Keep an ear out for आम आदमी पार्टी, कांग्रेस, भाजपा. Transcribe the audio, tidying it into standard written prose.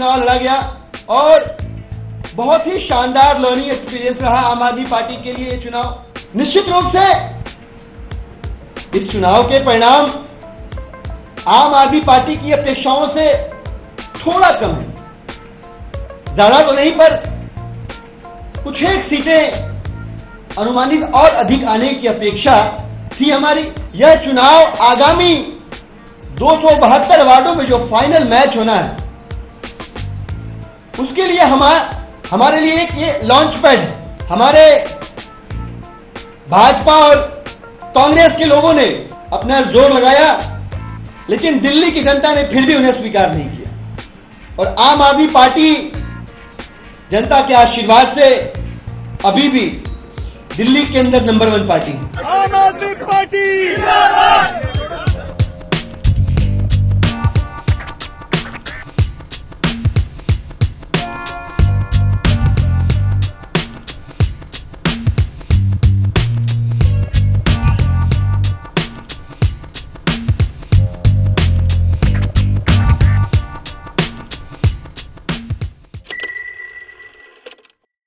चुनाव लड़ा गया और बहुत ही शानदार लर्निंग एक्सपीरियंस रहा आम आदमी पार्टी के लिए ये चुनाव। निश्चित रूप से इस चुनाव के परिणाम आम आदमी पार्टी की अपेक्षाओं से थोड़ा कम है, ज्यादा तो नहीं, पर कुछ एक सीटें अनुमानित और अधिक आने की अपेक्षा थी हमारी। यह चुनाव आगामी 272 वार्डों में जो फाइनल मैच होना है उसके लिए हमारे लिए एक ये लॉन्च पैड है। हमारे भाजपा और कांग्रेस के लोगों ने अपना जोर लगाया, लेकिन दिल्ली की जनता ने फिर भी उन्हें स्वीकार नहीं किया और आम आदमी पार्टी जनता के आशीर्वाद से अभी भी दिल्ली के अंदर नंबर 1 पार्टी है। आम आदमी पार्टी।